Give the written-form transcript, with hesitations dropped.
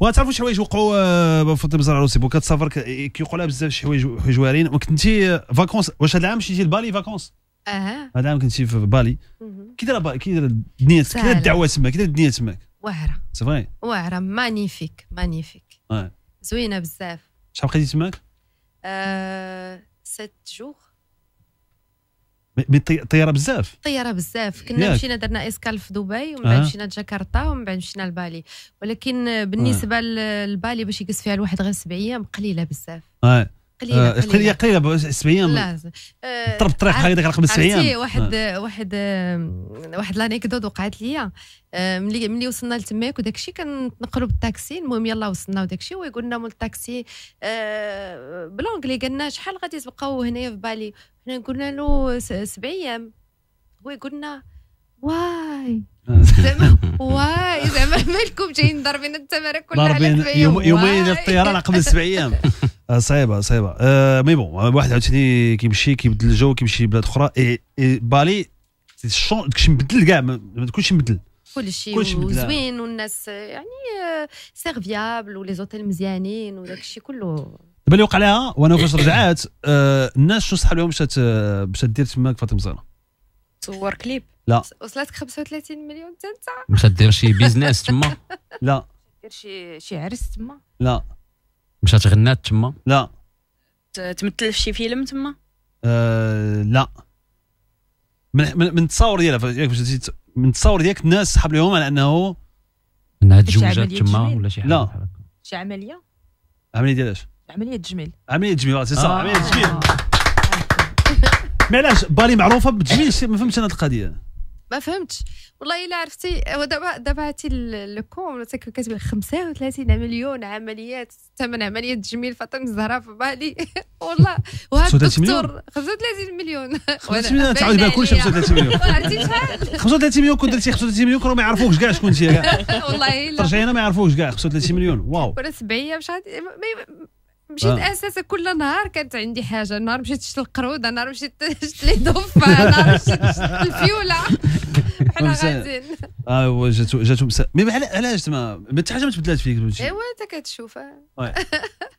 وتعرفوا شي حوايج وقعوا فاطمة زهرة لوسي بو كتسافر كيوقعوا لها بزاف شي حوايج حجوارين. وكنتي فاكونس، واش هذا العام مشيتي لبالي فاكونس؟ اها هذا العام كنتي في بالي. كي دايره الدنيا، كي دايره الدعوه تماك، كي دايره الدنيا تماك. واعره سي فري، واعره مانيفيك مانيفيك، زوينه بزاف. شحال بقيتي تماك؟ 7 جوغ. طياره بزاف، طياره بزاف. كنا مشينا درنا اسكال في دبي، ومن بعد مشينا لجاكرتا، ومن بعد مشينا لبالي. ولكن بالنسبه لبالي باش يجلس فيها الواحد غير 7 ايام قليله بزاف. قليله قليله قليله 7 ايام. لا ضرب الطريق بحال هذاك رقم 7 ايام. عرفتي واحد واحد لانيكدوت وقعت ليا ملي وصلنا لتماك وداك الشيء كنتنقلوا بالتاكسي. المهم يلا وصلنا وداك الشيء، ويقول لنا مول التاكسي بلونجلي، قالنا شحال غادي تبقاو هنايا في بالي؟ حنا قلنا له 7 ايام. هو يقول لنا واي زعما واي زعما مالكم جايين ضاربين التمارين كلها على 7 ايام؟ يومين ديال الطيران عقب 7 ايام. صعيبه صعيبه. مي بون، واحد عاوتاني كيمشي كيبدل الجو، كيمشي بلاد اخرى. بالي داكشي مبدل كاع، ما تكونش مبدل كلشي وزوين، والناس يعني سيرفيابل، ولي زوتيل مزيانين، وداكشي كله. دابا اللي وقع لها، وانا فاش رجعت الناس شنو صحاب لهم باش دير تماك فاطمة زهرة؟ تصور كليب. لا وصلتك 35 مليون حتى انت؟ مشات دير شي بيزنس تما؟ لا. دير شي عرس تما؟ لا. مشات غنات تما؟ لا. تمثل في شي فيلم تما؟ لا. من التصاور ديالها، من التصاور ديالك الناس صحاب لهم على انها تزوجات تما ولا شي حاجه. لا شي عمليه؟ عمليه ديال اش؟ عمليه تجميل. عمليه تجميل سي صح، عمليه تجميل. ما علاش بالي معروفه بالتجميل؟ ما فهمتش انا هاد القضيه، ما فهمتش والله الا عرفتي. دابا عرفتي الكوم كتبان 35 مليون عمليات، ثمن عمليه تجميل فاطمة زهرة في بالي. والله وهاد الدكتور 35 مليون 35 مليون تعاود بها كلشي. 35 مليون عرفتي شحال؟ 35 مليون كون درتي 35 مليون كانوا ما يعرفوكش كاع شكون انت كاع. والله الا ترجعي هنا ما يعرفوكش كاع. 35 مليون واو. ولا 7 ايام شحال مشيت اساسا كل نهار كانت عندي حاجه. نهار مشيت شفت القروده، نهار مشيت شفت لي ضفه، نهار شفت الفيوله. حنا غاديين ايوا جاتو مي علاش تما حتى حاجه ما تبدلات فيك؟ ايوا انت كتشوفها.